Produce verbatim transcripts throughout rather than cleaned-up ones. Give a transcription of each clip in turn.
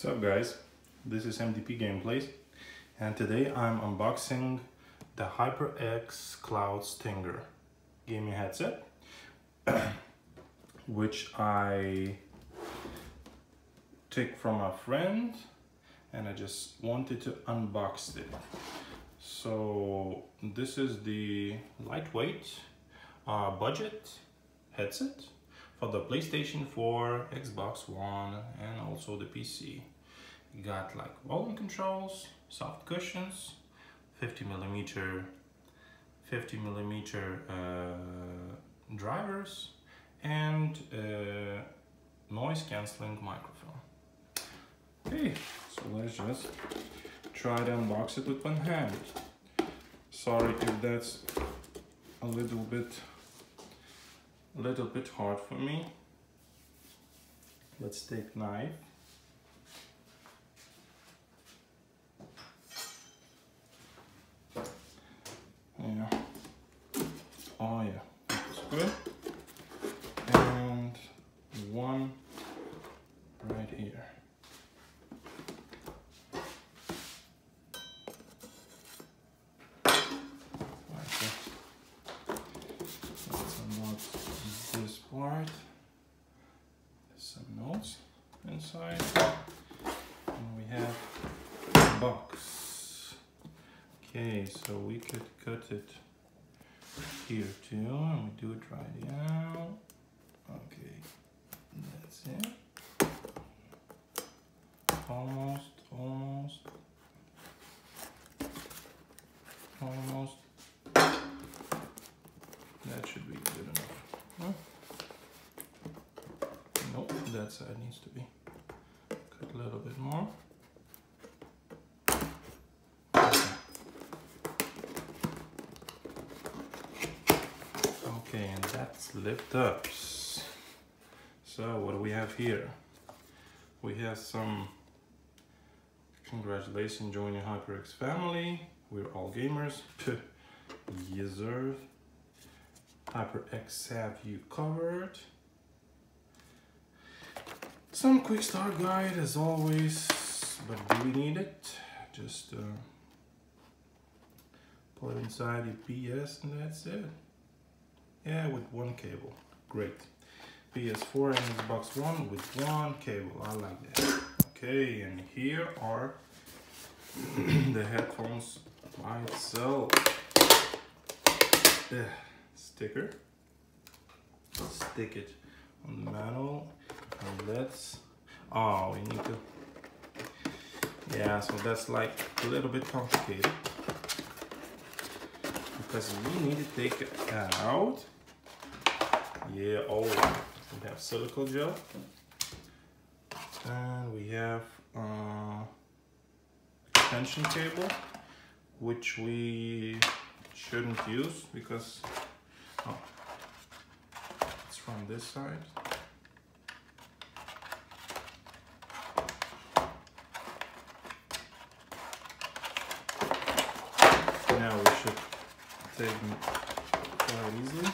What's up guys, this is M D P Gameplays and today I'm unboxing the HyperX Cloud Stinger gaming headset which I took from a friend and I just wanted to unbox it. So this is the lightweight uh, budget headset for the PlayStation four, Xbox One, and also the P C. You got like volume controls, soft cushions, fifty millimeter, fifty millimeter uh, drivers, and uh, noise cancelling microphone. Okay, so let's just try to unbox it with one hand. Sorry if that's a little bit A little bit hard for me. Let's take knife. Yeah. Oh yeah, that's good. And one right here. Part. There's some notes inside, and we have a box. Okay, so we could cut it here too, and we do it right now. Okay, that's it. Almost, almost, almost. That should be good enough. Huh? Nope, that side needs to be cut a little bit more. Okay, and that's lift ups. So what do we have here? We have some congratulations joining HyperX family. We're all gamers. Deserve. HyperX have you covered. Some quick start guide as always, but do we need it? Just uh, pull it inside your P S and that's it. Yeah, with one cable, great. P S four and Xbox One with one cable, I like that. Okay, and here are the headphones by itself. Yeah. Sticker, stick it on the metal, and let's, oh, we need to, yeah, so that's like a little bit complicated, because we need to take it out, yeah, oh, we have silicone gel, and we have uh, extension cable, which we shouldn't use, because oh, it's from this side. Now we should take them quite easily.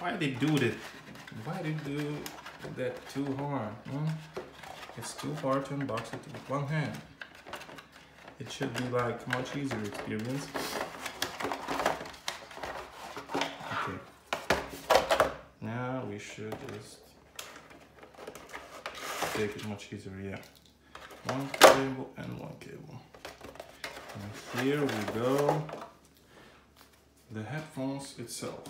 Why they do that? Why they do that too hard? Hmm? It's too hard to unbox it with one hand. It should be like much easier experience. Now we should just take it much easier, yeah. One cable and one cable. And here we go. The headphones itself.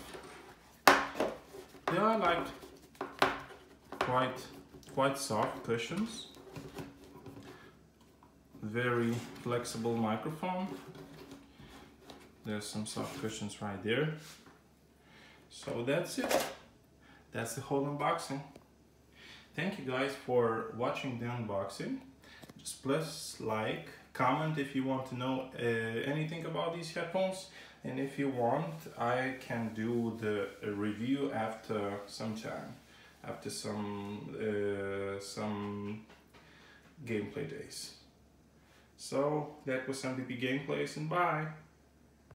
They are like quite quite soft cushions. Very flexible microphone. There's some soft cushions right there. So that's it. That's the whole unboxing. Thank you guys for watching the unboxing. Just press like, comment if you want to know uh, anything about these headphones, and if you want I can do the review after some time, after some uh, some gameplay days. So that was M D P Gameplays, and bye!